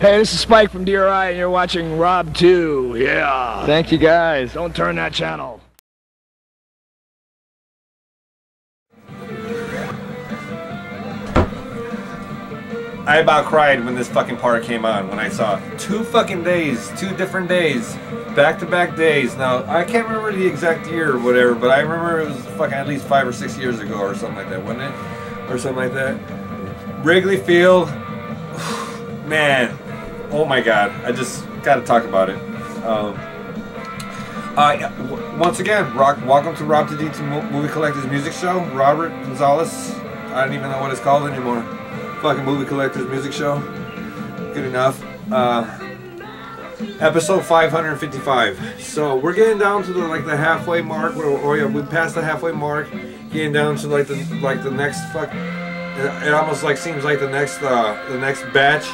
Hey, this is Spike from DRI, and you're watching Rob2. Yeah. Thank you, guys. Don't turn that channel. I about cried when this fucking part came on, when I saw 2 fucking days, 2 different days, back-to-back days. Now, I can't remember the exact year or whatever, but I remember it was fucking at least 5 or 6 years ago or something like that, wasn't it? Or something like that. Wrigley Field, man, oh my god, I just gotta talk about it. Once again, welcome to Rob2d2 Movie Collectors Music Show. Robert Gonzalez, I don't even know what it's called anymore. Fucking Movie Collectors Music Show. Good enough. Episode 555. So we're getting down to the, like, the halfway mark. We passed the halfway mark. Getting down to like the next fuck. It almost like seems like the next batch.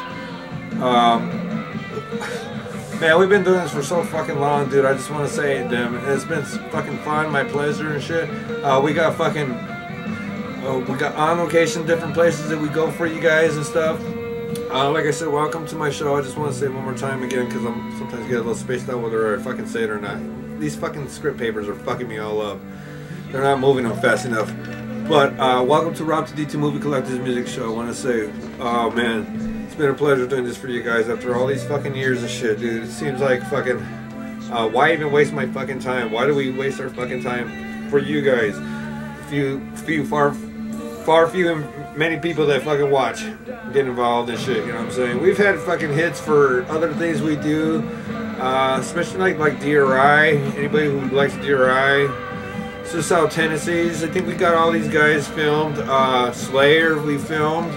Man, we've been doing this for so fucking long, dude. I just want to say, damn, it's been fucking fun, my pleasure and shit. We got fucking. We got on location, different places that we go for you guys and stuff. Like I said, welcome to my show. I just want to say it one more time again because I'm sometimes get a little spaced out whether I fucking say it or not. These fucking script papers are fucking me all up. They're not moving them fast enough. But welcome to Rob2D2 Movie Collectors Music Show. I want to say, oh man, it's been a pleasure doing this for you guys after all these fucking years of shit, dude. It seems like fucking, why even waste my fucking time? Why do we waste our fucking time for you guys? Far few and many people that fucking watch get involved in shit, you know what I'm saying? We've had fucking hits for other things we do, especially like DRI, anybody who likes DRI, so South Tennessee's, I think we got all these guys filmed, Slayer we filmed,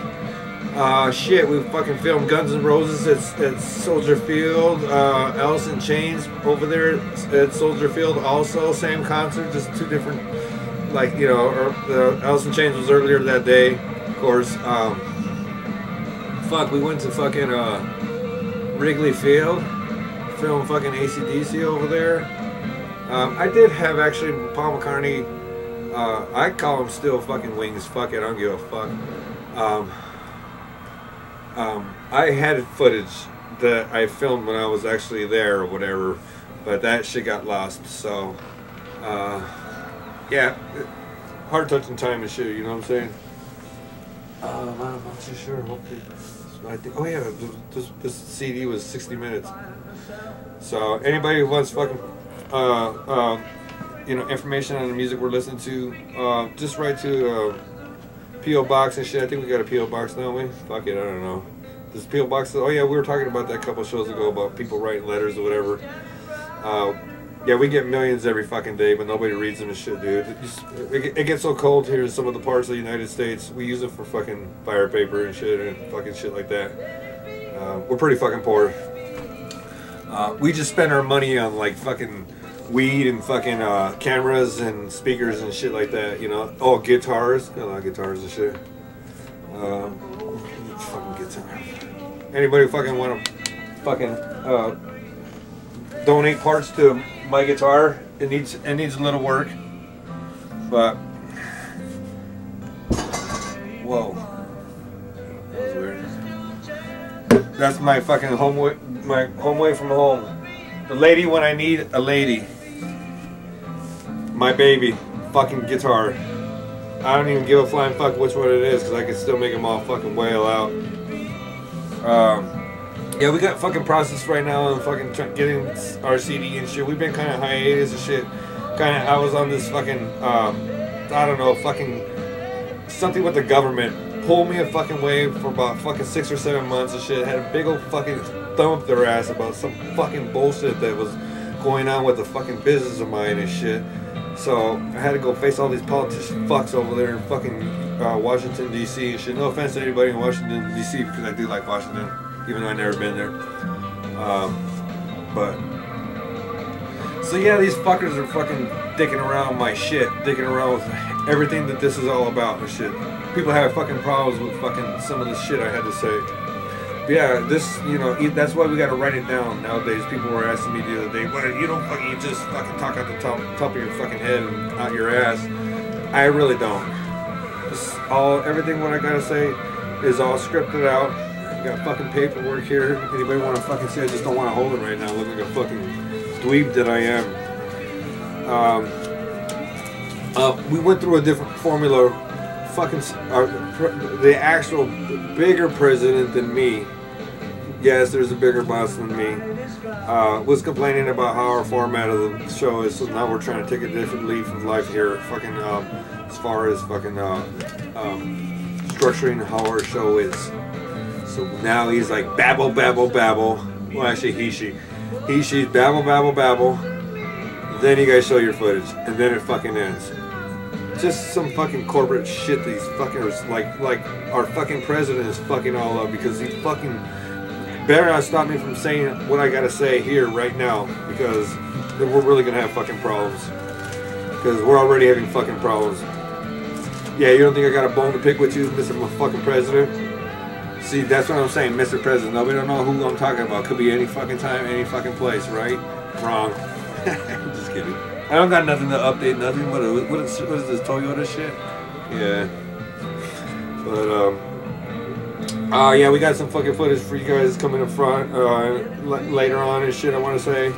shit, we fucking filmed Guns N' Roses at Soldier Field, Alice in Chains over there at Soldier Field also, same concert, just two different. Like, you know, Alice in Chains was earlier that day, of course. Fuck, we went to fucking Wrigley Field, filmed fucking AC/DC over there. I did have actually Paul McCartney, I call him still fucking Wings, fuck it, I don't give a fuck. I had footage that I filmed when I was actually there or whatever, but that shit got lost, so. Yeah, hard touching time and shit, you know what I'm saying? I'm not too sure. Hopefully, oh yeah, this CD was 60 minutes. So anybody who wants fucking, you know, information on the music we're listening to, just write to P.O. Box and shit. I think we got a P.O. Box, don't we? Fuck it, I don't know. This P.O. Box, oh yeah, we were talking about that a couple shows ago about people writing letters or whatever. Yeah, we get millions every fucking day, but nobody reads them and shit, dude. It gets so cold here in some of the parts of the United States. We use it for fucking fire paper and shit and fucking shit like that. We're pretty fucking poor. We just spend our money on, like, fucking weed and fucking cameras and speakers and shit like that, you know? Oh, guitars. Got a lot of guitars and shit. Fucking guitar. Anybody who fucking want to fucking donate parts to my guitar, it needs a little work, but whoa, that was weird. That's my fucking home away from home. The lady when I need a lady. My baby, fucking guitar. I don't even give a flying fuck which one it is, cause I can still make them all fucking wail out. Yeah, we got fucking processed right now and fucking getting our CD and shit. We've been kind of hiatus and shit. I was on this fucking, I don't know, fucking something with the government. Pulled me a fucking wave for about fucking 6 or 7 months and shit. Had a big old fucking thump their ass about some fucking bullshit that was going on with the fucking business of mine and shit. So I had to go face all these politician fucks over there in fucking Washington, D.C. and shit. No offense to anybody in Washington, D.C. because I do like Washington. Even though I've never been there. But so yeah, these fuckers are fucking dicking around my shit, dicking around with everything that this is all about and shit. People have fucking problems with fucking some of the shit I had to say. But yeah, this, you know, that's why we gotta write it down nowadays. People were asking me the other day, well, you don't fucking, you just fucking talk out the top of your fucking head and out your ass. I really don't. Everything what I gotta say is all scripted out. I got fucking paperwork here. Anybody want to fucking say I just don't want to hold it right now? Look like a fucking dweeb that I am. We went through a different formula. Fucking the actual bigger president than me. Yes, there's a bigger boss than me. Was complaining about how our format of the show is, so now we're trying to take a different leaf of life here. Fucking as far as fucking structuring how our show is. So now he's like babble, babble, babble. Well, actually, she's babble, babble, babble. Then you guys show your footage, and then it fucking ends. Just some fucking corporate shit. These fuckers, like our fucking president is fucking all up because he fucking. Better not stop me from saying what I gotta say here right now, because we're really gonna have fucking problems. Because we're already having fucking problems. Yeah, you don't think I got a bone to pick with you, Mr. fucking President? See, that's what I'm saying, Mr. President. Nobody don't know who I'm talking about. Could be any fucking time, any fucking place, right? Wrong. Just kidding. I don't got nothing to update, nothing. What is this, Toyota shit? Yeah. But, yeah, we got some fucking footage for you guys coming up front later on and shit, I want to say.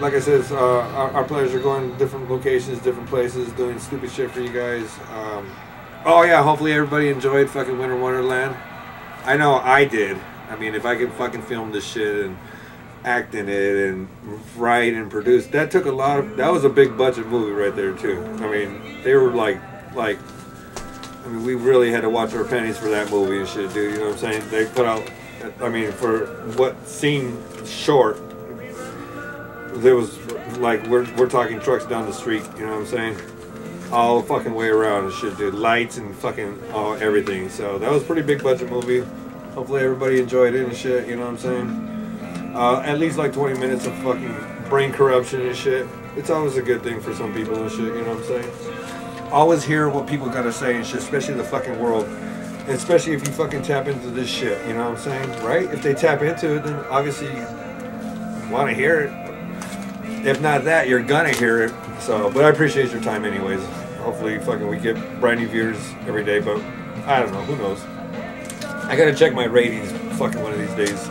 Like I said, our players are going to different locations, different places, doing stupid shit for you guys. Oh, yeah, hopefully everybody enjoyed fucking Winter Wonderland. I know I did. I mean, if I could fucking film this shit and act in it and write and produce, that took a lot of... That was a big budget movie right there, too. I mean, they were like... I mean, we really had to watch our pennies for that movie and shit, dude, you know what I'm saying? They put out, I mean, for what seemed short, there was, like, we're talking trucks down the street, you know what I'm saying? All the fucking way around and shit, dude. Lights and fucking everything. So that was a pretty big budget movie. Hopefully everybody enjoyed it and shit, you know what I'm saying? At least, like, 20 minutes of fucking brain corruption and shit. It's always a good thing for some people and shit, you know what I'm saying? Always hear what people gotta say and shit, especially the fucking world. And especially if you fucking tap into this shit, you know what I'm saying? Right? If they tap into it, then obviously you wanna hear it. If not that, you're gonna hear it. So, but I appreciate your time anyways. Hopefully fucking we get brand new viewers every day, but I don't know, who knows? I gotta check my ratings fucking one of these days.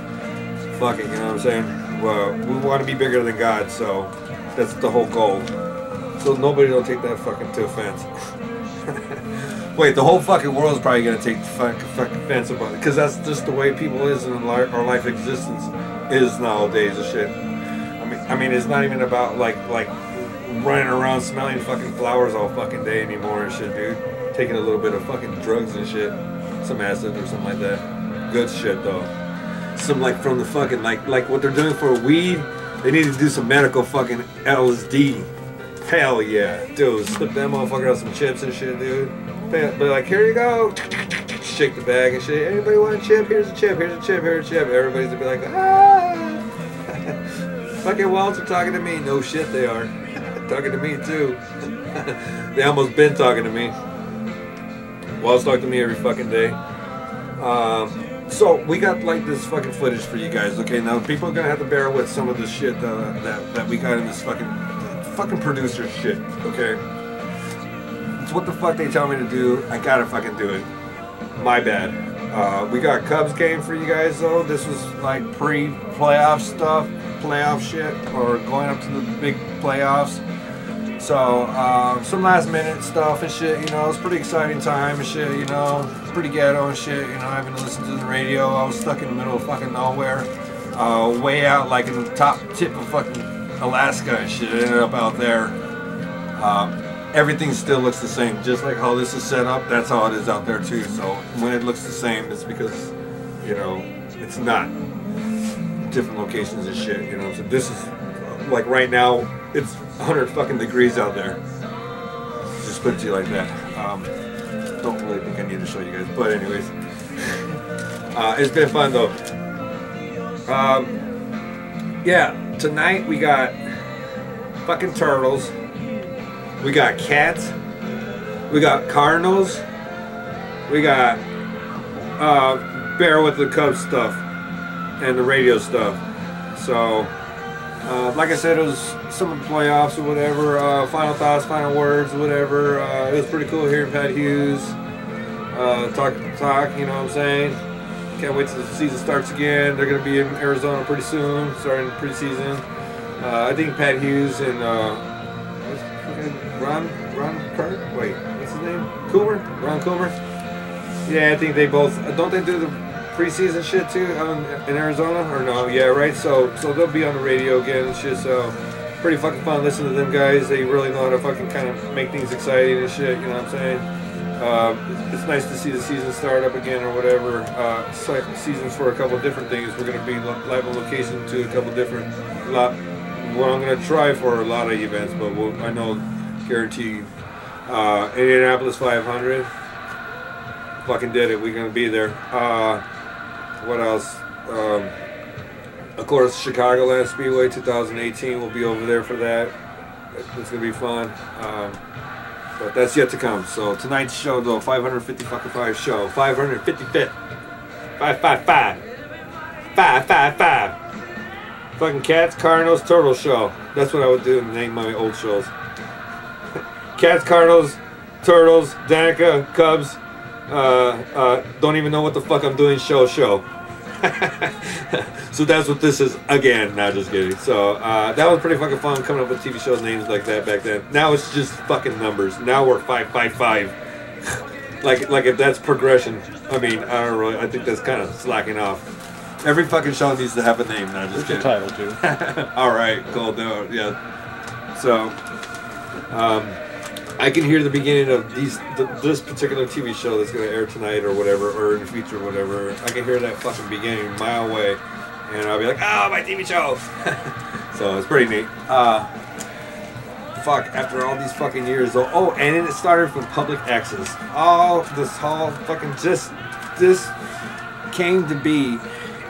Fucking, you know what I'm saying? Well, we wanna be bigger than God, so that's the whole goal. So nobody will take that fucking to offense. Wait, the whole fucking world's probably gonna take fucking offense about it, because that's just the way people is in our life existence is nowadays and shit. I mean, it's not even about like running around smelling fucking flowers all fucking day anymore and shit, dude. Taking a little bit of fucking drugs and shit, some acid or something like that. Good shit though. Some like from the fucking like what they're doing for weed, they need to do some medical fucking LSD. Hell yeah, dude. Slip that motherfucker out some chips and shit, dude. But like, here you go. Shake the bag and shit. Anybody want a chip? Here's a chip. Here's a chip. Here's a chip. Everybody's gonna be like, ah. Fucking Walter talking to me. No shit, they are. Talking to me, too. They almost been talking to me. Walt's talking to me every fucking day. So, we got like this fucking footage for you guys, okay? Now, people are gonna have to bear with some of the shit that we got in this fucking producer shit, okay? It's what the fuck they tell me to do. I gotta fucking do it. My bad. We got Cubs game for you guys though. This was like pre-playoff stuff, playoff shit, or going up to the big playoffs. So, some last minute stuff and shit, you know, it's pretty exciting time and shit, you know, it's pretty ghetto and shit, you know, I haven't listened to the radio. I was stuck in the middle of fucking nowhere, way out like in the top tip of fucking Alaska and shit. Ended up out there. Everything still looks the same, just like how this is set up. That's how it is out there too. So when it looks the same, it's because, you know, it's not different locations and shit. You know, so this is like right now. It's 100 fucking degrees out there. Just put it to you like that. Don't really think I need to show you guys, but anyways, it's been fun though. Yeah. Tonight we got fucking turtles, we got cats, we got cardinals, we got bear with the Cubs stuff and the radio stuff. So like I said, it was some of the playoffs or whatever, final thoughts, final words, whatever. It was pretty cool hearing Pat Hughes talk o'clock, you know what I'm saying? Can't wait till the season starts again. They're going to be in Arizona pretty soon, starting preseason. I think Pat Hughes and Ron Coomer. Yeah, I think they both. Don't they do the preseason shit too in Arizona? Or no? Yeah, right. So they'll be on the radio again and shit. So pretty fucking fun listening to them guys. They really know how to fucking kind of make things exciting and shit. You know what I'm saying? It's nice to see the season start up again or whatever. Seasons for a couple different things. We're gonna be live on location to a couple different lot. Well, I'm gonna try for a lot of events, but I know guarantee. Indianapolis 500. Fucking did it. We're gonna be there. What else? Of course, Chicagoland Speedway 2018. We'll be over there for that. It's gonna be fun. But that's yet to come. So tonight's show, though, 555 show, 555, 555, 555. Fucking Cats, Cardinals, Turtle show. That's what I would do and name my old shows. Cats, Cardinals, Turtles, Danica, Cubs, don't even know what the fuck I'm doing show. So that's what this is again. Nah, just kidding. So that was pretty fucking fun coming up with TV shows names like that back then. Now it's just fucking numbers. Now we're 555. like if that's progression, I mean, I don't really, I think that's kind of slacking off. Every fucking show needs to have a name. Nah, just kidding. Title too. Alright, cool, dude. Yeah. So I can hear the beginning of this particular TV show that's going to air tonight or whatever, or in the future, whatever. I can hear that fucking beginning a mile away, and I'll be like, oh, my TV show! So it's pretty neat. Fuck, after all these fucking years, though. Oh, and it started from public access. All this whole fucking this came to be.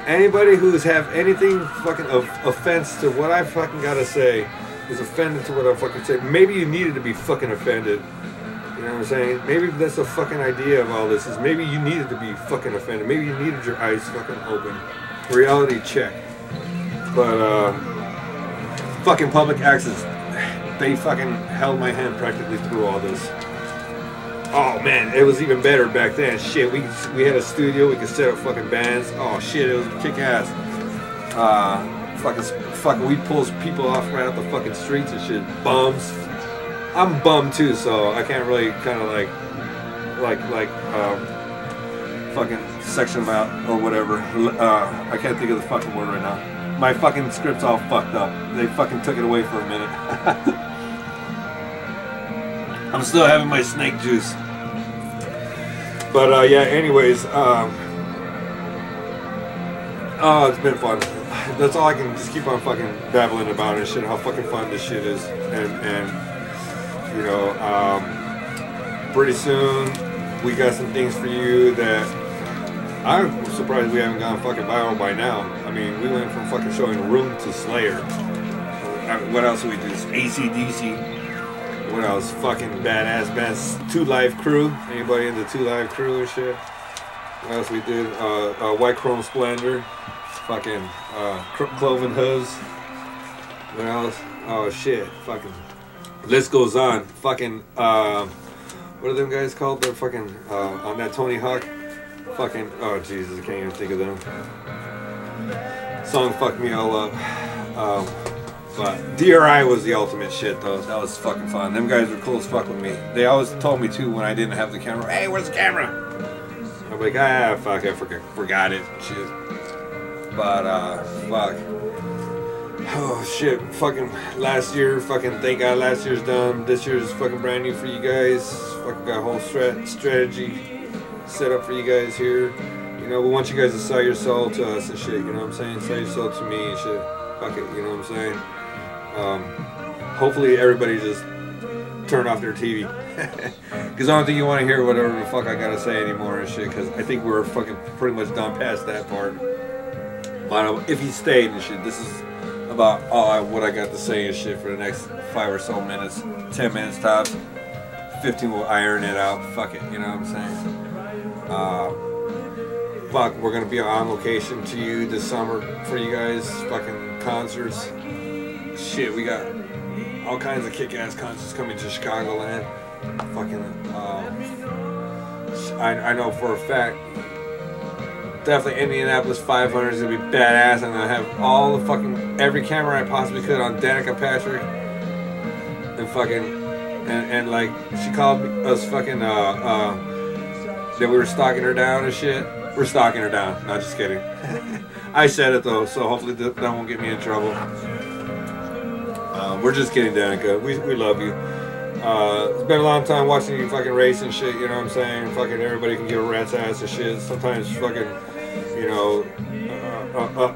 Anybody who's have anything fucking offense to what I fucking got to say is offended to what I fucking said. Maybe you needed to be fucking offended. You know what I'm saying? Maybe that's the fucking idea of all this, is maybe you needed to be fucking offended. Maybe you needed your eyes fucking open. Reality check. But, fucking public access. They fucking held my hand practically through all this. Oh, man, it was even better back then. Shit, we had a studio. We could set up fucking bands. Oh, shit, it was kick-ass. Fucking we pulls people off right out the fucking streets and shit. Bums. I'm bummed too, so I can't really kind of like fucking section them out or whatever. I can't think of the fucking word right now. My fucking script's all fucked up. They fucking took it away for a minute. I'm still having my snake juice. But yeah, anyways, oh, it's been fun. That's all I can just keep on fucking babbling about and shit, how fucking fun this shit is. And you know, pretty soon we got some things for you that I'm surprised we haven't gone fucking viral by now. I mean, we went from fucking showing Room to Slayer. I mean, what else do we do? AC/DC. What else? Fucking badass bands. 2 Live Crew. Anybody into 2 Live Crew and shit? What else we did? White Chrome Splendor. Fucking Cloven Hooves. What else? Oh shit, fucking list goes on. Fucking what are them guys called? They're fucking on that Tony Hawk. Fucking, oh Jesus, I can't even think of them. Song fucked me all up. But DRI was the ultimate shit though. That was fucking fun. Them guys were cool as fuck with me. They always told me too when I didn't have the camera, hey, where's the camera? I'm like, ah, fuck, I forgot it. Shit. But, fuck. Oh, shit. Fucking last year. Fucking thank God last year's done. This year's fucking brand new for you guys. Fucking got a whole strategy set up for you guys here. You know, we want you guys to sell your soul to us and shit. You know what I'm saying? Sell your soul to me and shit. Fuck it. You know what I'm saying? Hopefully everybody just turn off their TV. Because I don't think you want to hear whatever the fuck I gotta say anymore and shit. Because I think we're fucking pretty much done past that part. But if he stayed and shit, this is about all what I got to say and shit for the next 5 or so minutes. 10 minutes tops. 15 will iron it out. Fuck it, you know what I'm saying? Fuck, we're going to be on location to you this summer for you guys. Fucking concerts. Shit, we got all kinds of kick-ass concerts coming to Chicagoland. Fucking, I know for a fact, definitely Indianapolis 500 is going to be badass. I'm going to have all the fucking, every camera I possibly could on Danica Patrick. And fucking, and like, she called us fucking, that we were stalking her down and shit. We're stalking her down. No, just kidding. I said it though, so hopefully that won't get me in trouble. We're just kidding, Danica. We love you. It's been a long time watching you fucking race and shit, you know what I'm saying? Fucking everybody can give a rat's ass and shit. Sometimes fucking, you know,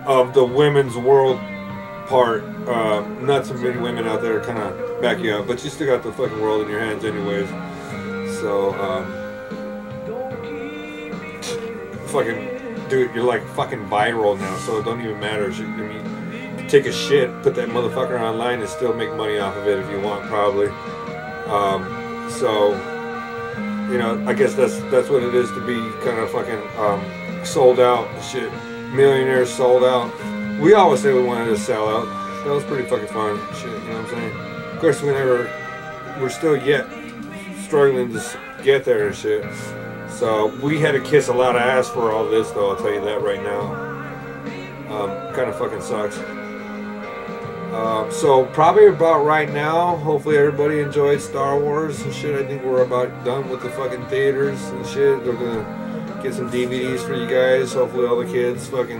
of the women's world part, not so many women out there kind of back you up, but you still got the fucking world in your hands anyways. So, fucking, dude, you're like fucking viral now, so it don't even matter. I mean, take a shit, put that motherfucker online and still make money off of it if you want, probably. So, you know, I guess that's what it is to be kind of fucking sold out and shit. Millionaires sold out. We always say we wanted to sell out. That was pretty fucking fun and shit, you know what I'm saying? Of course, we're still yet struggling to get there and shit. So we had to kiss a lot of ass for all this, though, I'll tell you that right now. Kind of fucking sucks. So probably about right now, hopefully everybody enjoyed Star Wars and shit. I think we're about done with the fucking theaters and shit. They're gonna get some DVDs for you guys. Hopefully all the kids, fucking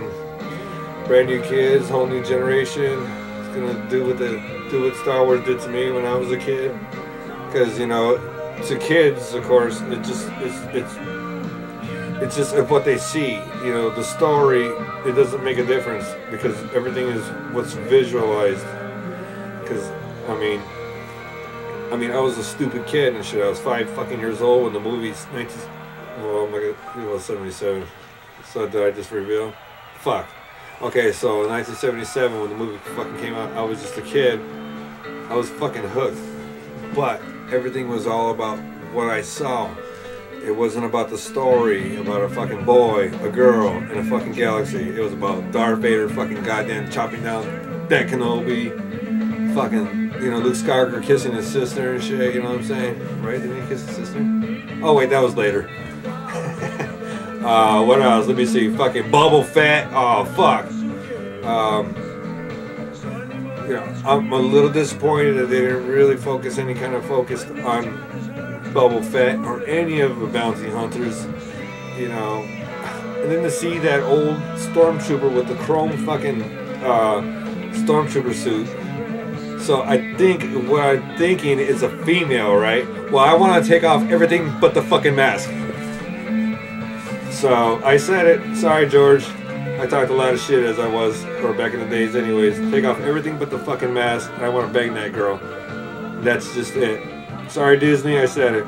brand new kids, whole new generation, it's gonna do what Star Wars did to me when I was a kid. Because, you know, to kids, of course, it's just what they see, you know, the story, it doesn't make a difference because everything is what's visualized. Because, I mean, I was a stupid kid and shit. I was 5 fucking years old when the movie's 1977. So did I just reveal? Fuck. Okay, so in 1977 when the movie fucking came out, I was just a kid. I was fucking hooked. But everything was all about what I saw. It wasn't about the story, about a fucking boy, a girl, and a fucking galaxy. It was about Darth Vader fucking goddamn chopping down that Kenobi. Fucking, you know, Luke Skywalker kissing his sister and shit, you know what I'm saying? Right? Didn't he kiss his sister? Oh, wait, that was later. What else? Let me see. Fucking Boba Fett. Oh, fuck. You know, I'm a little disappointed that they didn't really focus any kind of focus on Boba Fett or any of the bounty hunters, you know. And then to see that old stormtrooper with the chrome fucking stormtrooper suit. So I think what I'm thinking is a female, right? Well, I want to take off everything but the fucking mask. So I said it. Sorry, George. I talked a lot of shit as I was, or back in the days anyways. Take off everything but the fucking mask, and I want to bang that girl. That's just it. Sorry, Disney, I said it.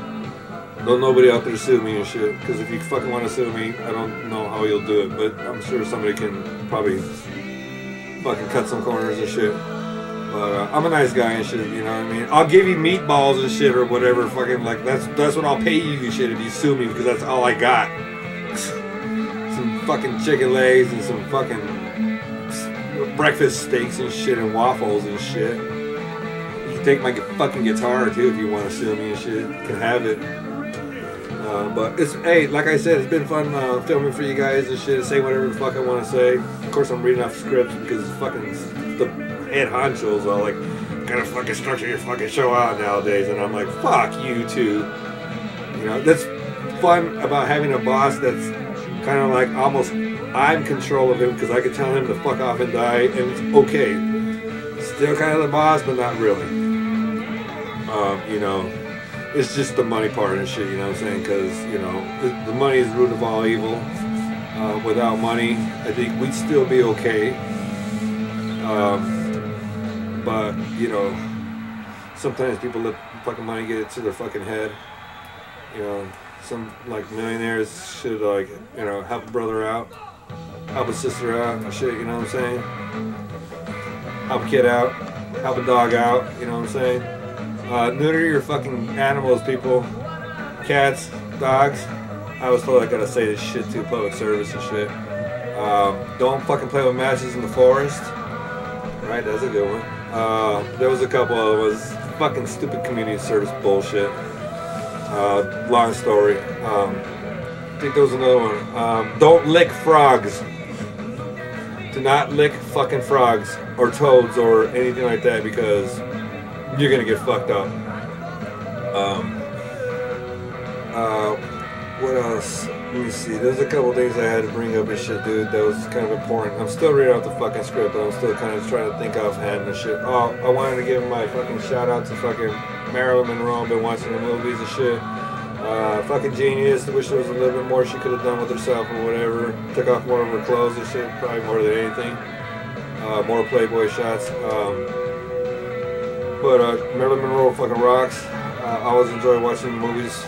Don't nobody out there sue me and shit, because if you fucking want to sue me, I don't know how you'll do it, but I'm sure somebody can probably fucking cut some corners and shit. But I'm a nice guy and shit, you know what I mean? I'll give you meatballs and shit or whatever, fucking, like, that's what I'll pay you and shit if you sue me, because that's all I got. Some fucking chicken legs and some fucking breakfast steaks and shit and waffles and shit. Take my fucking guitar too if you want to sue me and shit. Can have it. But it's, hey, like I said, it's been fun filming for you guys and shit. Say whatever the fuck I want to say. Of course, I'm reading off scripts because fucking the head honchos are like, gotta fucking structure your fucking show out nowadays. And I'm like, fuck you too. You know, that's fun about having a boss that's kind of like almost I'm in control of him because I could tell him to fuck off and die, and it's okay. Still kind of the boss, but not really. You know, it's just the money part and shit, you know what I'm saying? Because, you know, the money is the root of all evil. Without money, I think we'd still be okay. But, you know, sometimes people let fucking money get it to their fucking head. You know, some, like, millionaires should, like, you know, help a brother out, help a sister out and shit, you know what I'm saying? Help a kid out, help a dog out, you know what I'm saying? Neuter your fucking animals, people. Cats, dogs. I was told I gotta say this shit too, public service and shit. Don't fucking play with matches in the forest. Right, that's a good one. There was a couple of ones. Fucking stupid community service bullshit. Long story. think there was another one. Don't lick frogs. Do not lick fucking frogs or toads or anything like that because you're gonna get fucked up. What else? Let me see. There's a couple things I had to bring up and shit, dude. That was kind of important. I'm still reading off the fucking script, but I'm still kind of trying to think offhand and shit. Oh, I wanted to give my fucking shout out to fucking Marilyn Monroe. I've been watching the movies and shit. Fucking genius. I wish there was a little bit more she could have done with herself or whatever. Took off more of her clothes and shit, probably more than anything. More Playboy shots. Marilyn Monroe fucking rocks. I always enjoy watching the movies.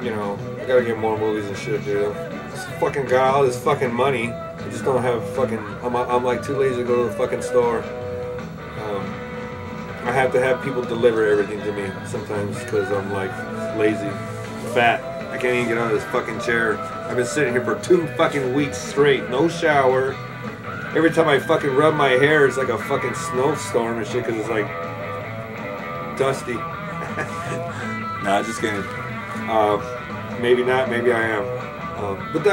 You know, I gotta get more movies and shit, dude. This fucking got all this fucking money. I just don't have fucking. I'm like too lazy to go to the fucking store. I have to have people deliver everything to me sometimes because I'm like lazy, fat. I can't even get out of this fucking chair. I've been sitting here for 2 fucking weeks straight, no shower. Every time I fucking rub my hair, it's like a fucking snowstorm and shit because it's like dusty. Nah, just kidding. Maybe not, maybe I am. But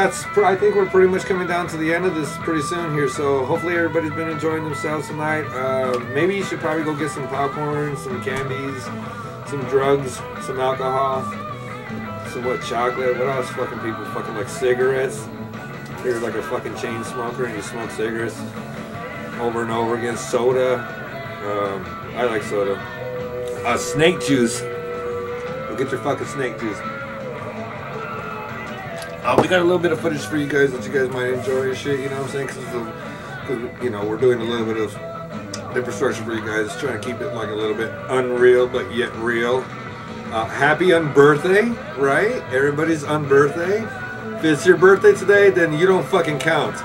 I think we're pretty much coming down to the end of this pretty soon here, so hopefully everybody's been enjoying themselves tonight. Maybe you should probably go get some popcorn, some candies, some drugs, some alcohol, some what, chocolate, what else fucking people fucking like cigarettes. You're like a fucking chain smoker and you smoke cigarettes over and over again. Soda, I like soda. Snake juice. Go get your fucking snake juice. We got a little bit of footage for you guys that you guys might enjoy and shit, you know what I'm saying? Because, you know, we're doing a little bit of infrastructure for you guys, trying to keep it like a little bit unreal, but yet real. Happy unbirthday, right? Everybody's unbirthday. If it's your birthday today, then you don't fucking count.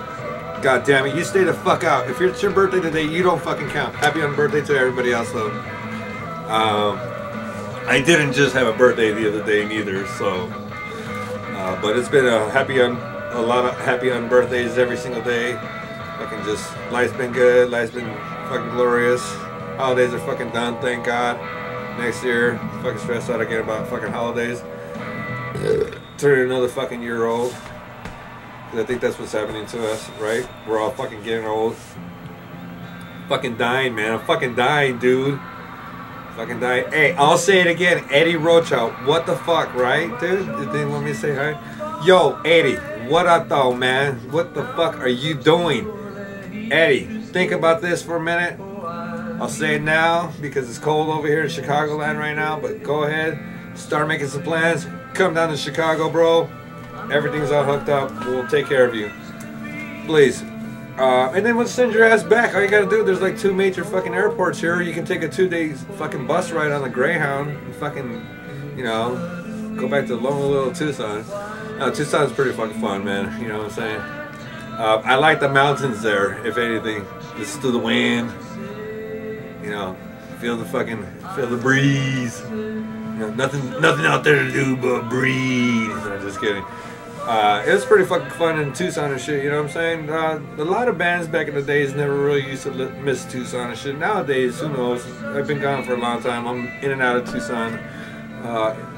God damn it, you stay the fuck out. If it's your birthday today, you don't fucking count. Happy unbirthday to everybody else, though. I didn't just have a birthday the other day, neither, so... but it's been a lot of happy unbirthdays every single day. Fucking just... Life's been good. Life's been fucking glorious. Holidays are fucking done, thank God. Next year, fucking stressed out again about fucking holidays. Turning another fucking year old. Because I think that's what's happening to us, right? We're all fucking getting old. Fucking dying, man. I'm fucking dying, dude. Fucking dying. Hey, I'll say it again. Eddie Rocha. What the fuck, right, dude? You didn't want me to say hi? Yo, Eddie. What up, though, man? What the fuck are you doing? Eddie, think about this for a minute. I'll say it now because it's cold over here in Chicagoland right now. But go ahead. Start making some plans. Come down to Chicago, bro. Everything's all hooked up. We'll take care of you. Please. And then we'll send your ass back. All you gotta do, there's like 2 major fucking airports here. You can take a 2-day fucking bus ride on the Greyhound and fucking, you know, go back to lonely little Tucson. No, Tucson's pretty fucking fun, man. You know what I'm saying? I like the mountains there, if anything. Listen to the wind. You know, feel the breeze. Nothing out there to do but breathe. No, just kidding. It was pretty fucking fun in Tucson and shit, you know what I'm saying? A lot of bands back in the days never really used to miss Tucson and shit. Nowadays, who knows? I've been gone for a long time. I'm in and out of Tucson,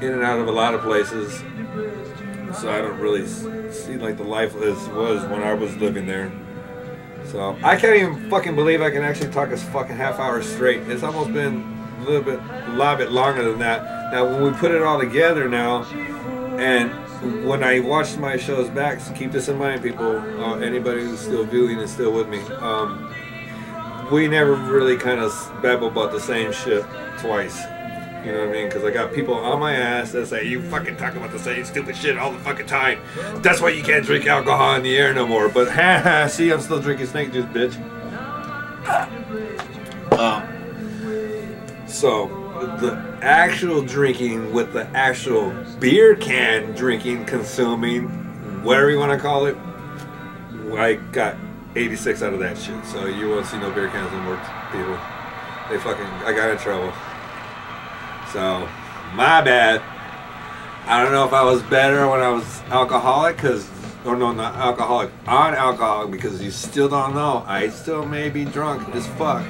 in and out of a lot of places. So I don't really see like the life as it was when I was living there. So I can't even fucking believe I can actually talk this fucking half-hour straight. It's almost been a lot longer than that. Now when we put it all together now, and when I watched my shows back, so keep this in mind, people, anybody who's still viewing is still with me, we never really kind of babble about the same shit twice, you know what I mean? Because I got people on my ass that say, you fucking talk about the same stupid shit all the fucking time, that's why you can't drink alcohol in the air no more. But haha, see, I'm still drinking snake juice, bitch. So, the actual drinking with the actual beer can drinking, consuming, whatever you want to call it, I got 86 out of that shit. So you won't see no beer cans anymore, people. They fucking, I got in trouble. So, my bad. I don't know if I was better when I was alcoholic, because, oh no, not alcoholic, on alcoholic, because you still don't know. I still may be drunk as fuck.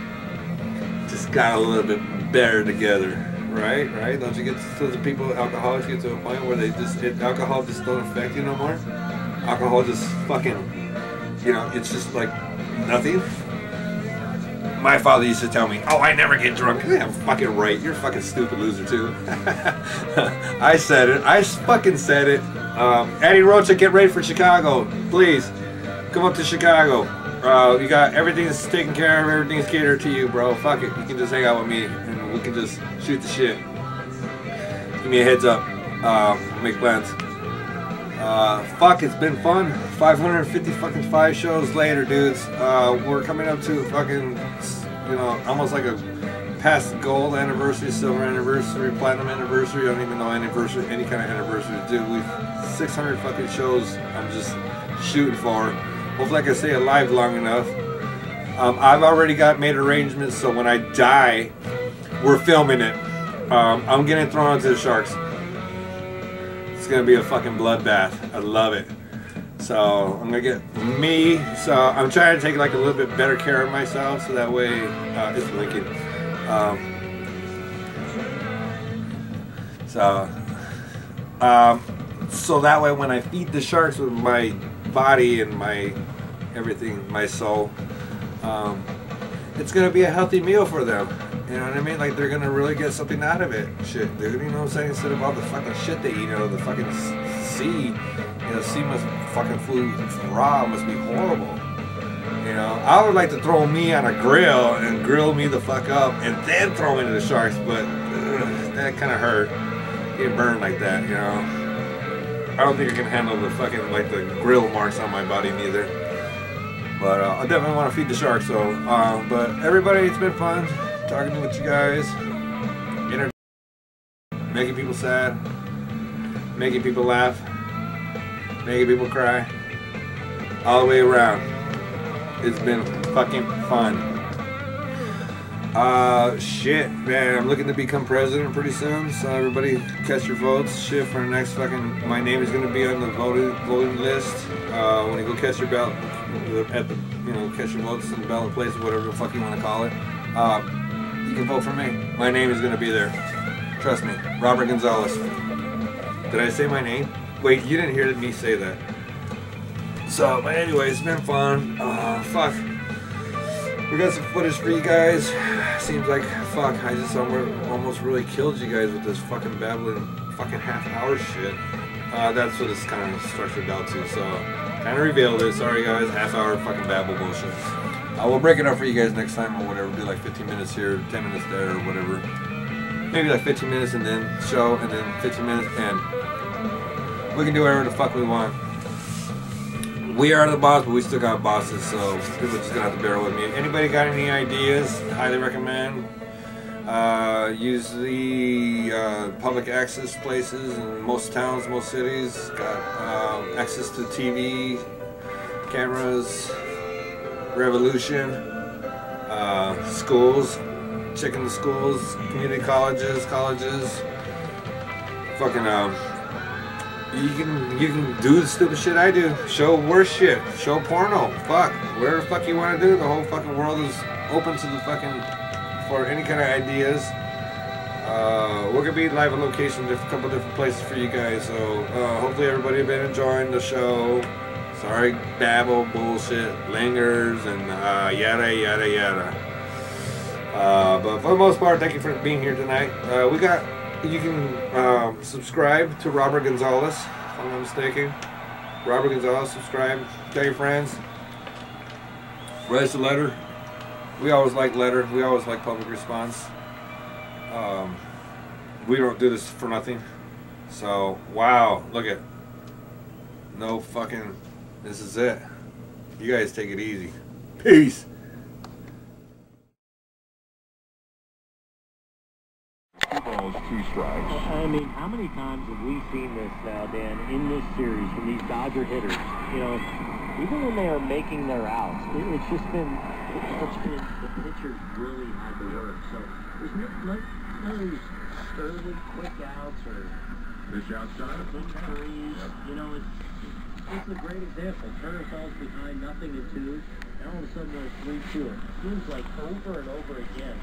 Just got a little bit better together, Right, right. Don't you get to the people, alcoholics get to a point where they just, alcohol just don't affect you no more? Alcohol just fucking, you know, it's just like nothing. My father used to tell me, oh, I never get drunk. Yeah, fucking right. You're a fucking stupid loser, too. I said it. I fucking said it. Eddie Rocha, get ready for Chicago. Please, come up to Chicago. You got everything's taken care of, everything's catered to you, bro. Fuck it, you can just hang out with me, and we can just shoot the shit. Give me a heads up, make plans. Fuck, it's been fun. 550 fucking 5 shows later, dudes. We're coming up to fucking, you know, almost like a past gold anniversary, silver anniversary, platinum anniversary. I don't even know anniversary, any kind of anniversary, dude. We've 600 fucking shows. I'm just shooting for. Hopefully I can stay alive long enough. I've already made arrangements, so when I die, we're filming it. I'm getting thrown into the sharks. It's gonna be a fucking bloodbath. I love it. So I'm gonna get me. So I'm trying to take like a little bit better care of myself, so that way it's Lincoln. So that way when I feed the sharks with my body and my everything, my soul, it's gonna be a healthy meal for them, you know what I mean? Like, they're gonna really get something out of it, shit, dude, you know what I'm saying? Instead of all the fucking shit they eat out of the fucking sea, you know, sea must, fucking food raw must be horrible, you know? I would like to throw me on a grill and grill me the fuck up and then throw into the sharks, but that kinda hurt, get burned like that, you know? I don't think I can handle the fucking, like, the grill marks on my body neither. But I definitely want to feed the sharks, so. But everybody, it's been fun talking with you guys. Making people sad. Making people laugh. Making people cry. All the way around. It's been fucking fun. Shit, man, I'm looking to become president pretty soon, so everybody catch your votes. Shit, for the next fucking, my name is going to be on the voting list. When you go catch your ballot, at the, you know, catch your votes in the ballot place, or whatever the fuck you want to call it, you can vote for me. My name is going to be there. Trust me. Robert Gonzalez. Did I say my name? Wait, you didn't hear me say that. So, but anyway, it's been fun. Fuck. We got some footage for you guys. Seems like, fuck, I just almost really killed you guys with this fucking babbling fucking half-hour shit. That's what it's kind of structured out to, so kind of revealed it. Sorry guys, half-hour fucking babble bullshit. I will break it up for you guys next time or whatever. Do like 15 minutes here, 10 minutes there, or whatever. Maybe like 15 minutes and then show, and then 15 minutes, and we can do whatever the fuck we want. We are the boss, but we still got bosses, so people are just gonna have to bear with me. Anybody got any ideas? Highly recommend. Use the public access places in most towns, most cities. Got access to TV, cameras, revolution, schools, checking the schools, community colleges, fucking. You can do the stupid shit I do. Show worse shit. Show porno. Fuck. Whatever the fuck you want to do. The whole fucking world is open to the fucking, for any kind of ideas. We're going to be live on location, a couple different places for you guys. So hopefully everybody has been enjoying the show. Sorry, babble, bullshit, lingers, and yada, yada, yada. But for the most part, thank you for being here tonight. We got... You can subscribe to Robert Gonzalez, if I'm not mistaken. Robert Gonzalez, subscribe. Tell your friends. Write us a letter. We always like letter. We always like public response. We don't do this for nothing. So, wow. Look at. No fucking. This is it. You guys take it easy. Peace. Two strikes. I mean, how many times have we seen this now, Dan, in this series from these Dodger hitters? You know, even when they are making their outs, it's just been, the pitchers really had to work. So there's none of these sturdy quick outs or fish outside, big trees. Yep. You know, it's a great example. Turner falls behind, nothing in two, and all of a sudden there's 3-2. It seems like over and over again.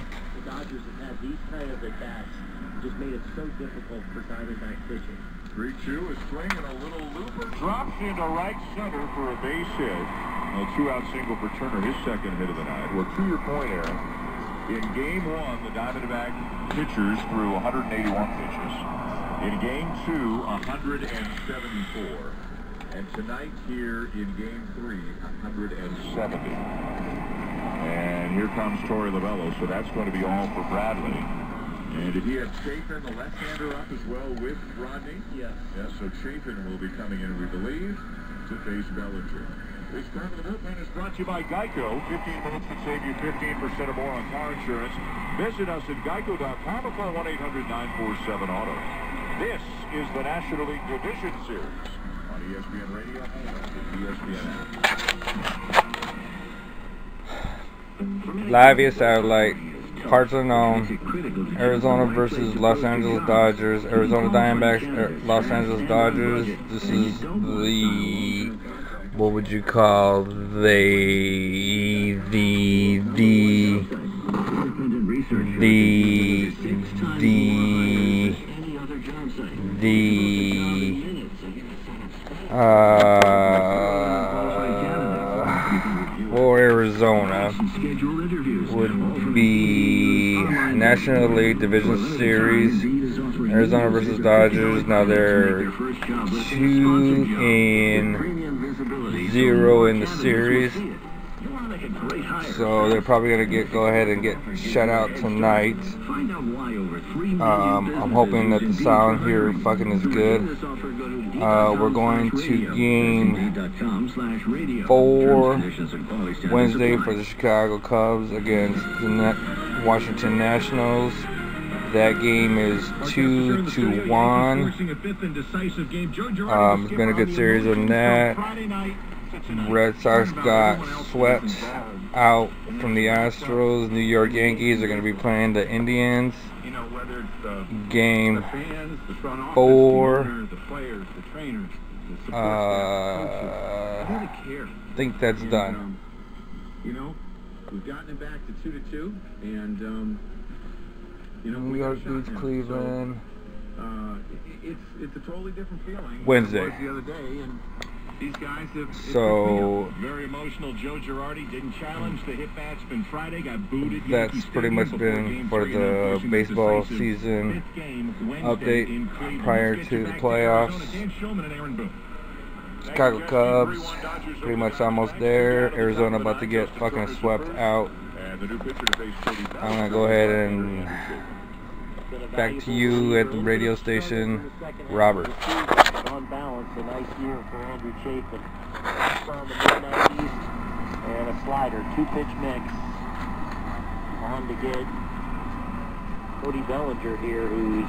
Dodgers have had these kind of attacks just made it so difficult for Diamondback pitching. 3-2, a swing and a little looper. Drops into right center for a base hit. A two-out single for Turner, his second hit of the night. Well, to your point, Aaron, in Game 1, the Diamondback pitchers threw 181 pitches. In Game 2, 174. And tonight here in Game 3, 170. And here comes Torrey Lovello, so that's going to be all for Bradley. And if he had Chapin, the left-hander, up as well with Rodney? Yes. Yeah, so Chapin will be coming in, we believe, to face Bellinger. This time of the bullpen is brought to you by GEICO. 15 minutes can save you 15% or more on car insurance. Visit us at geico.com or call 1-800-947-AUTO. This is the National League Division Series on ESPN Radio and the ESPN app. Live is out like parts unknown. Arizona versus Los Angeles Dodgers. Arizona Diamondbacks, Los Angeles Dodgers. This is the, what would you call for Arizona would be National League Division Series, Arizona versus Dodgers. Now they're 2-0 in the series, so they're probably gonna go ahead and get shut out tonight. I'm hoping that the sound here fucking is good. We're going to Game 4 Wednesday for the Chicago Cubs against the Washington Nationals. That game is 2-1. It's been a good series on that. Red Sox got swept out from the Astros. New York Yankees are going to be playing the Indians. Game 4. I think that's done. You know, we've gotten it back to 2-2, and New York beats Cleveland. So, it's a totally different feeling. Wednesday. The other day, and these guys have, so very emotional. Joe Girardi didn't challenge the hit batsman Friday. Got booted. That's pretty much been for the baseball season update prior to the playoffs. Chicago Cubs pretty much almost there. Arizona about to get fucking swept out. I'm going to go ahead and back to you at the radio station, Robert. On balance, a nice year for Andrew Chapin. From the mid-90s, and a slider, two-pitch mix. On to get Cody Bellinger here, who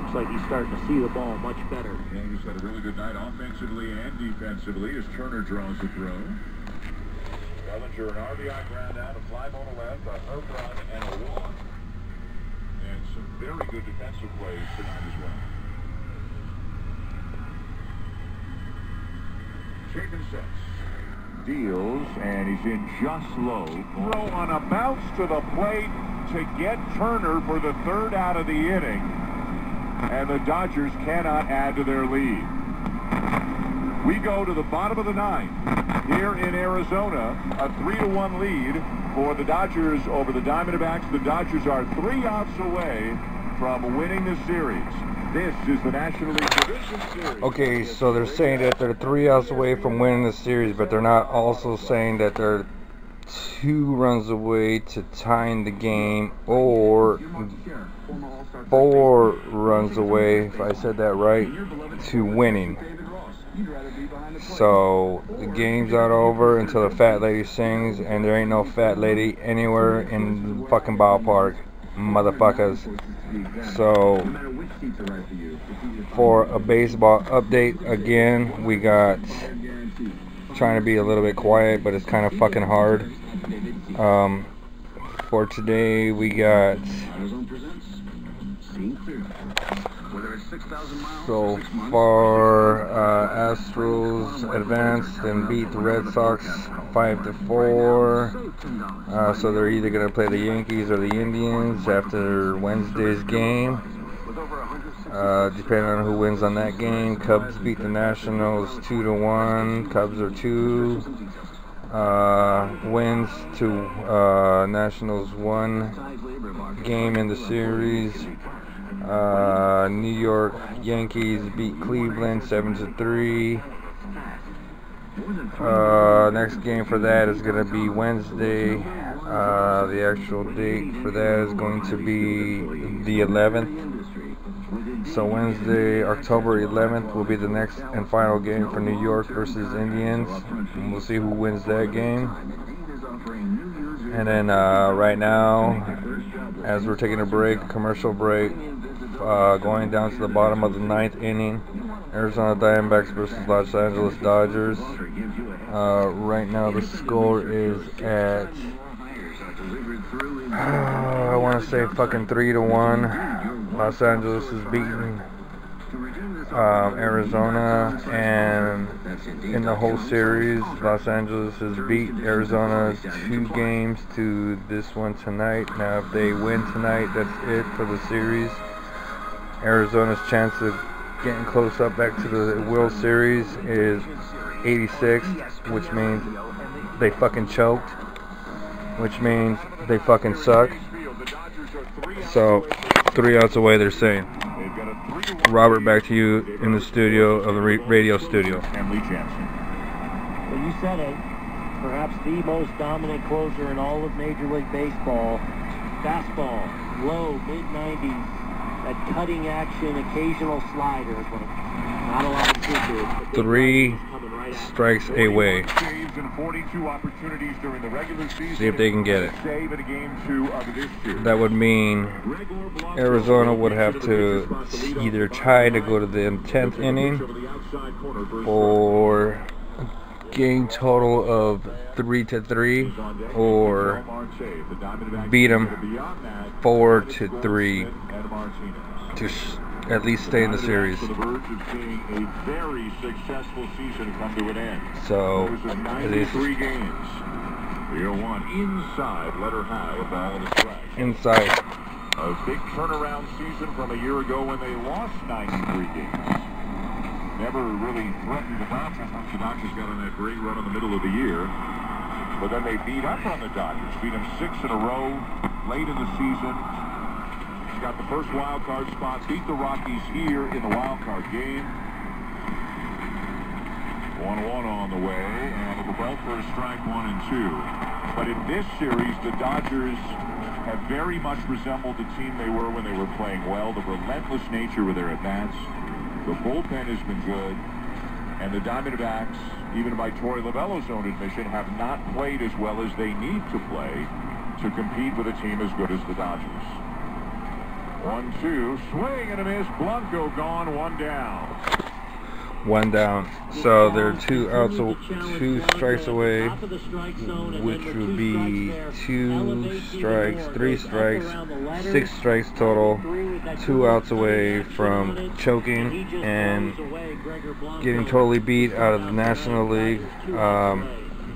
looks like he's starting to see the ball much better. And he's had a really good night offensively and defensively as Turner draws the throw. Bellinger, an RBI ground out, a fly ball to left, a home run, and a walk. And some very good defensive plays tonight as well. Chapin sets, deals, and he's in just low. Throw on a bounce to the plate to get Turner for the third out of the inning. And the Dodgers cannot add to their lead. We go to the bottom of the 9th here in Arizona. A 3-1 lead for the Dodgers over the Diamondbacks. The Dodgers are 3 outs away from winning the series. This is the National League Division Series. Okay, so they're saying that they're 3 outs away from winning the series, but they're not also saying that they're 2 runs away to tying the game or 4 runs away, if I said that right, to winning. So the game's not over until the fat lady sings, and there ain't no fat lady anywhere in the fucking ballpark, motherfuckers. So for a baseball update again, we got trying to be a little bit quiet, but it's kind of fucking hard. For today, we got So far, Astros advanced and beat the Red Sox 5-4. So they're either going to play the Yankees or the Indians after Wednesday's game. Depending on who wins on that game, Cubs beat the Nationals 2-1. Cubs are 2 wins to Nationals 1 game in the series. New York Yankees beat Cleveland 7-3. Next game for that is going to be Wednesday. The actual date for that is going to be the 11th. So Wednesday, October 11th, will be the next and final game for New York versus Indians. And we'll see who wins that game. And then right now, as we're taking a break, commercial break, going down to the bottom of the 9th inning, Arizona Diamondbacks versus Los Angeles Dodgers. Right now the score is at, I want to say fucking 3-1. Los Angeles is beating Arizona, and in the whole series, Los Angeles has beat Arizona 2 games to this 1 tonight. Now if they win tonight, that's it for the series. Arizona's chance of getting close up back to the World Series is 86, which means they fucking choked, which means they fucking suck. So 3 outs away, they're saying. Robert, back to you in the studio of the radio studio. And Lee Jackson. Well, you said it. Perhaps the most dominant closer in all of Major League Baseball. Fastball, low, mid-90s. That cutting action, occasional slider, but not a lot of it. 3 strikes away. See if they can get it. That would mean Arizona would have to either try to go to the 10th inning or game total of 3-3 or beat them 4-3 to at least stay in the series. So at least inside. A big turnaround season from a year ago when they lost 93 games. Never really threatened the Dodgers once the Dodgers got on that great run in the middle of the year. But then they beat up on the Dodgers, beat them 6 in a row late in the season. He's got the first wild card spot, beat the Rockies here in the wild card game. 1-1 on the way, and it'll go for a strike 1 and 2. But in this series, the Dodgers have very much resembled the team they were when they were playing well, the relentless nature of their at-bats. The bullpen has been good, and the Diamondbacks, even by Torey Lovello's own admission, have not played as well as they need to play to compete with a team as good as the Dodgers. 1-2, swing and a miss. Blanco gone, 1 down. 1 down. So they're 2 outs, 2 strikes away, which would be 2 strikes, 3 strikes, 6 strikes total, 2 outs away from choking and getting totally beat out of the National League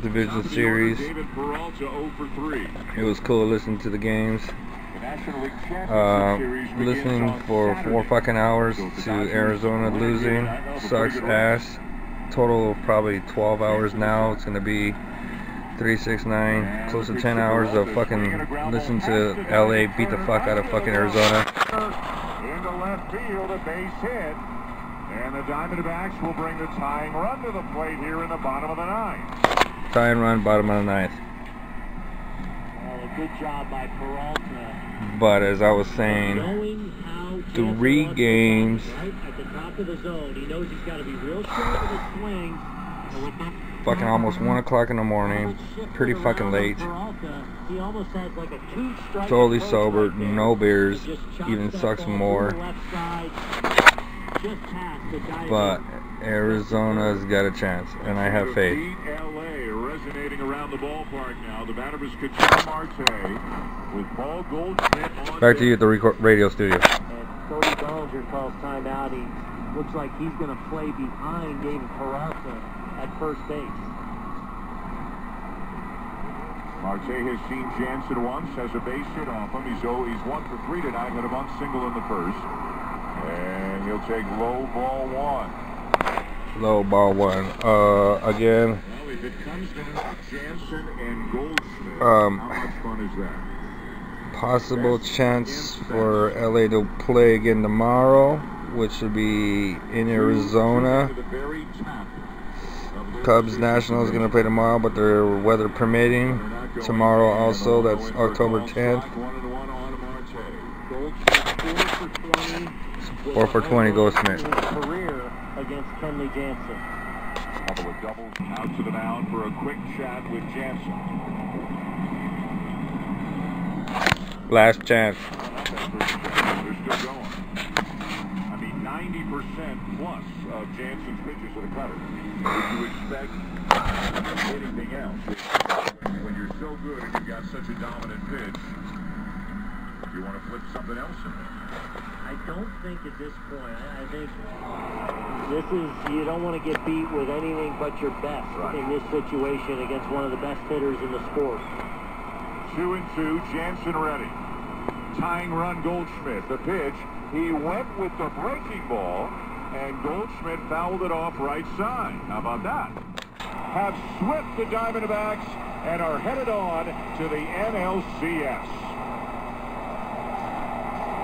Division Series. It was cool listening to the games. Listening for 4 fucking hours to Arizona losing sucks ass. Total of probably 12 hours now. It's going to be 3, 6, 9, close to 10 hours of fucking listen to LA beat the fuck out of fucking Arizona. Into left field, a base hit. And the Diamondbacks will bring the tying run to the plate here in the bottom of the 9th. Tying run, bottom of the 9th. Well, a good job by Peralta. But as I was saying, 3 games. Fucking almost 1 o'clock in the morning. Pretty fucking late. Totally sober, no beers. Even sucks more. But Arizona's got a chance, and I have faith. Back to you at the radio studio. Cody Bellinger calls timeout. He looks like he's going to play behind David Peraza at first base. Marte has seen Jansen once, has a base hit off him. He's 1-for-3 tonight, had him on single in the first. And he'll take low ball one. Low ball one. Again. Well, if it comes down to Jansen and Goldschmidt, how much fun is that? Possible chance for LA to play again tomorrow, which should be in Arizona. Cubs Nationals going to play tomorrow, but they're weather permitting. Tomorrow also, that's October 10th. 4-for-20 Goldschmidt. Couple of doubles out to the mound for a quick chat with Jansen. Last chance. They're still going. I mean, 90% plus of Jansen's pitches are the cutter. Would you expect anything else? When you're so good and you've got such a dominant pitch, you want to flip something else in there. I don't think at this point. I think this is, you don't want to get beat with anything but your best in this situation against one of the best hitters in the sport. 2-2, Jansen ready. Tying run, Goldschmidt. The pitch, he went with the breaking ball, and Goldschmidt fouled it off right side. How about that? Have swept the Diamondbacks and are headed on to the NLCS.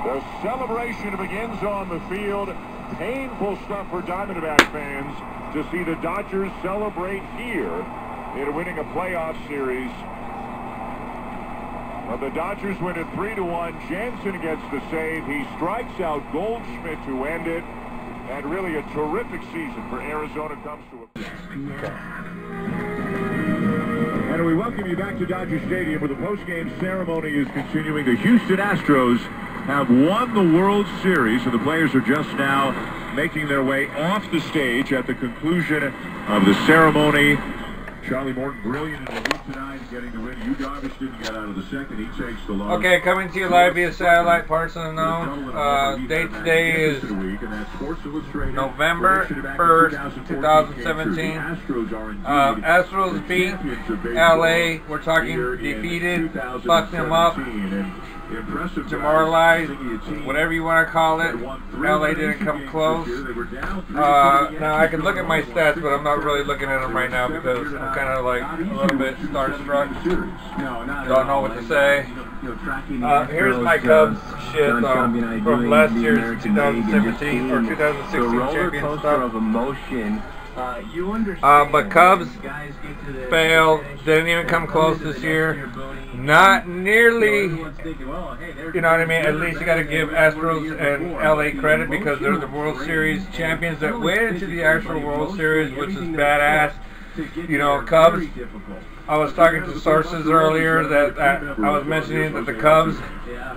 The celebration begins on the field. Painful stuff for Diamondback fans to see the Dodgers celebrate here in winning a playoff series. Well, the Dodgers win it 3-1. Jansen gets the save. He strikes out Goldschmidt to end it. And really a terrific season for Arizona comes to a... And we welcome you back to Dodger Stadium, where the postgame ceremony is continuing. The Houston Astros have won the World Series, and the players are just now making their way off the stage at the conclusion of the ceremony. Charlie Morton, brilliant in the lead tonight, getting the win. Yu Darvish didn't get out of the second. He takes the loss. Okay, coming to you live via satellite, parts unknown. Date today is November 1st, 2017. Astros beat LA. We're talking defeated, fucked them up, demoralized, whatever you want to call it. LA didn't come close. Now I can look at my stats, but I'm not really looking at them right now because I'm kind of like a little bit starstruck. Don't know what to say. Here's my Cubs shit from last year's 2017 or 2016 champion stuff. But Cubs failed, didn't even come close this year. Not nearly, you know what I mean? At least you got to give Astros and LA credit because they're the World Series champions that went into the actual World Series, which is badass. You know, Cubs, I was talking to sources earlier that I was mentioning that the Cubs,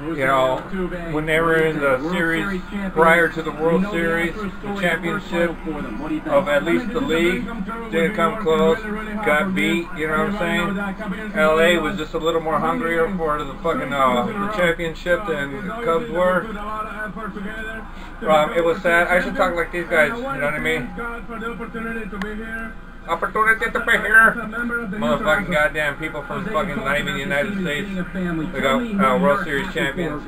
you know, when they were in the series prior to the World Series, the championship of at least the league didn't come close, got beat, you know what I'm saying? LA was just a little more hungrier for the fucking the championship than the Cubs were. It was sad. I should talk like these guys, you know what I mean? Opportunity to be here. Motherfucking goddamn people from fucking not even the United States. They got World Series champions.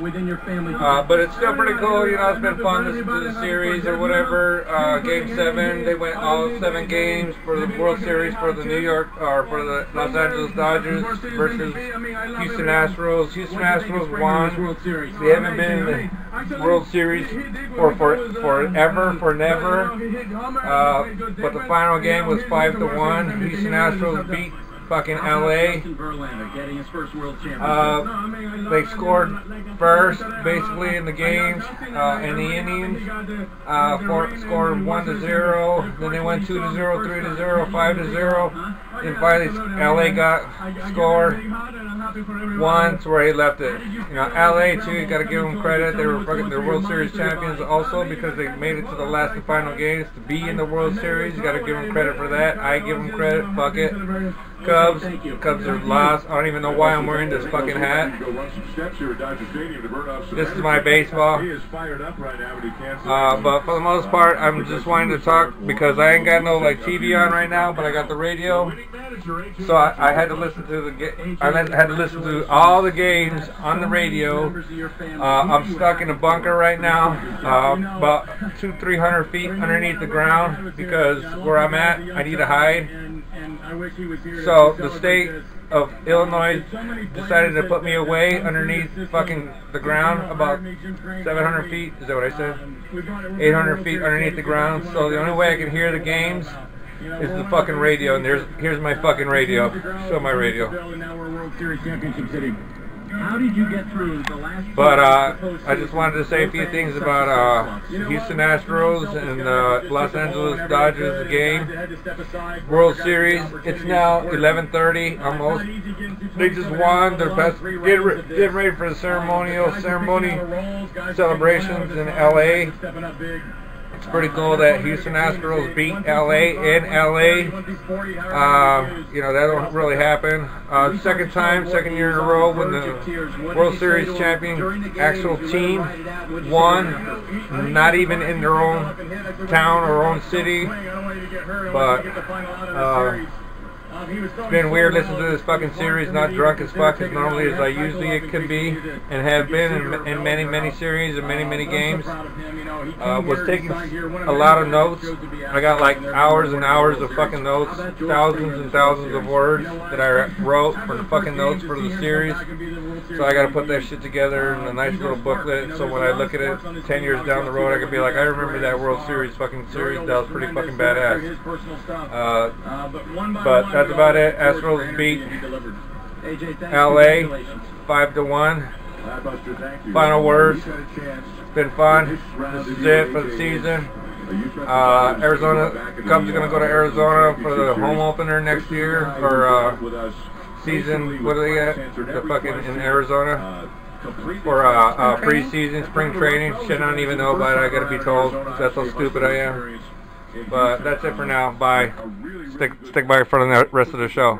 But it's still pretty cool. You know, it's been fun this series or whatever. Game 7, they went all 7 games for the World Series for the for the Los Angeles Dodgers versus Houston Astros. Houston Astros won. They haven't been in the World Series forever. But the final game was 5-1. Houston Astros beat fucking LA. They scored first, basically, in the games, in the innings. Scored 1-0. Then they went 2-0, 3-0, 5-0. And finally, LA got scored. once where he left it. You know, LA too, you got to give them credit. They were fucking the World Series champions also because they made it to the last and final games to be in the World Series. You got to give them credit for that. I give them credit. Fuck it. Cubs. Cubs are lost. I don't even know why I'm wearing this fucking hat. This is my baseball. But for the most part, I'm just wanting to talk because I ain't got no like TV on right now, but I got the radio. So I had to listen to the all the games on the radio. I'm stuck in a bunker right now, about 200-300 feet underneath the ground because where I'm at, I need to hide. So the state of Illinois decided to put me away underneath fucking the ground about 700 feet, is that what I said? 800 feet underneath the ground. So the only way I can hear the games is the fucking radio, and here's my fucking radio. Show my radio. How did you get through the last? But I just wanted to say a few things about Houston Astros and Los Angeles Dodgers game, World Series. It's now 11:30 almost. They just won their best. Get ready for the ceremony celebrations in LA. It's pretty cool that Houston Astros beat LA in LA. You know, that don't really happen. Second year in a row when the World Series champion actual team won, not even in their own town or own city. But it's been weird listening to this fucking series, not drunk as fuck as normally as I usually can be, and have been in many series and many games. Was taking a lot of notes. I got like hours and hours of fucking notes, thousands and thousands of words that I wrote for the fucking notes for the series. So I gotta put that shit together in a nice little booklet, so when I look at it 10 years down the road, I can be like, I remember that World Series fucking series, that was pretty fucking badass. But that's about it. Astros beat LA 5-1. Final words. It's been fun. This is it for the season. Arizona Cubs are going to go to Arizona for the home opener next year for season. What do they get? The fucking in Arizona for preseason, spring training. Shit, I don't even know about it. I got to be told. That's how stupid I am. But that's it for now. Bye. Stick by for the rest of the show.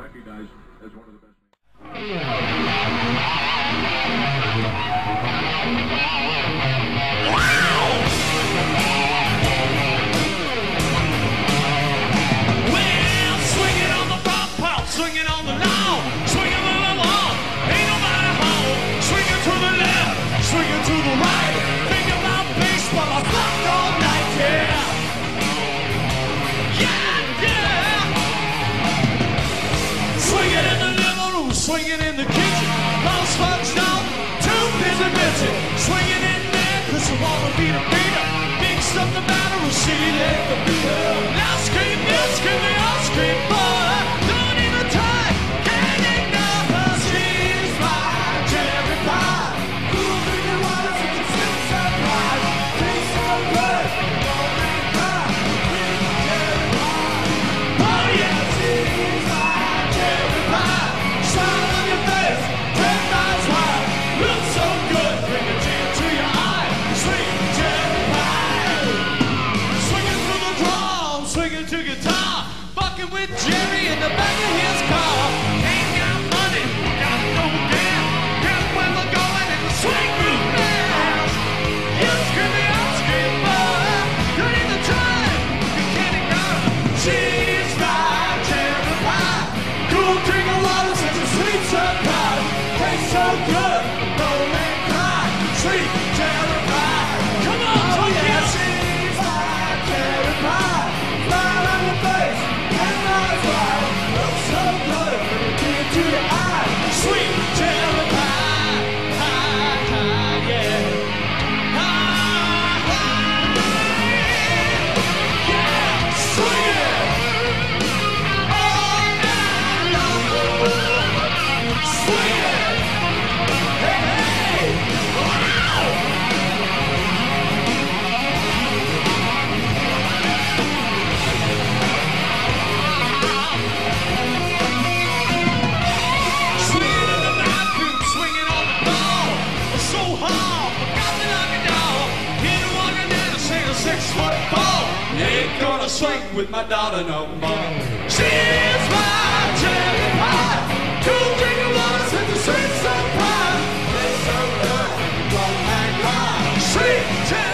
Swinging in the kitchen, those folks don't too busy bitching. Swinging in there, cause you wanna be the beater. Mixed up the matter with shitty let the beater. Now scream, you scream, they all scream, boy. Don't even try, can't ignore her. She's my cherry pie. Cool drinking water, so you feel surprised. Taste so good, don't make her. She's my cherry pie. Oh yeah, she's my cherry pie. Smile on your face, 10 miles wide. Looks so good, bring a tear to your eye. Sweet cherry pie, swinging through the swank with my dollar number. She is my cherry pie. Two drinking waters with the sweet surprise. It's so good, don't hang on. Sweet cherry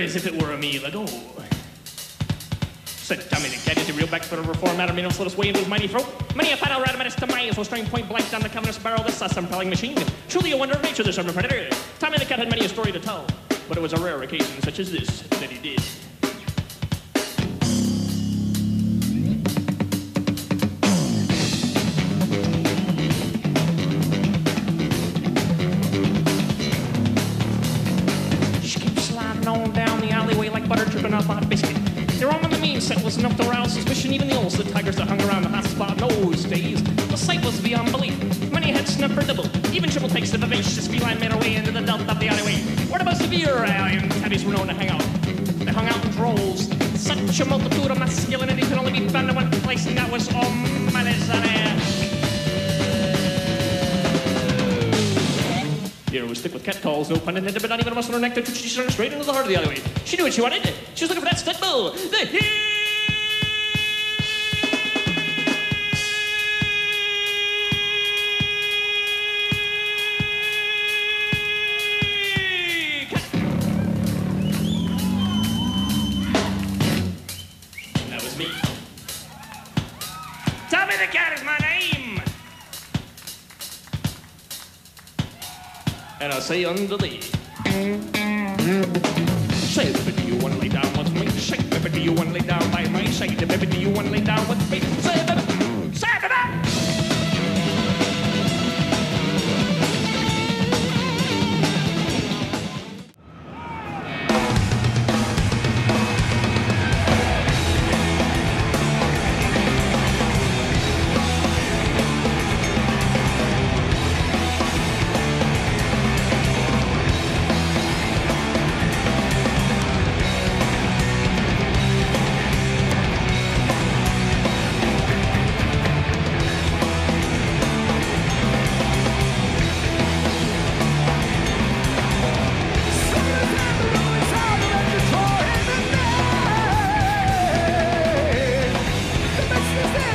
as if it were a meal ago. Said Tommy the Cat as he reeled back for the reform out of middle, slid his way into his mighty throat. Many a fat out automatic demise was strained point blank down the cavernous barrel of this sauce-impelling machine. Truly a wonder of nature, this urban predator. Tommy the Cat had many a story to tell, but it was a rare occasion such as this that he did. Enough to rouse suspicion, even the old sled tigers that hung around the hot spot those days. The sight was beyond belief. Many had snuffed for double, even triple takes the vivacious feline made her way into the delta of the alleyway. Where the most severe and tabbies were known to hang out. They hung out in droves. Such a multitude of masculinity could only be found in one place, and that was Almighty's area. Here was thick with catcalls, no pun intended, but not even a muscle or neck to twitch. She turned straight into the heart of the alleyway. She knew what she wanted. She was looking for that stud bull. The heel. Tommy the Cat is my name. And I say unto thee, say, baby, do you want to lay down with me? Say, baby, do you want to lay down by me? Say, baby, do you want to lay down with me? Say, baby, say, baby. This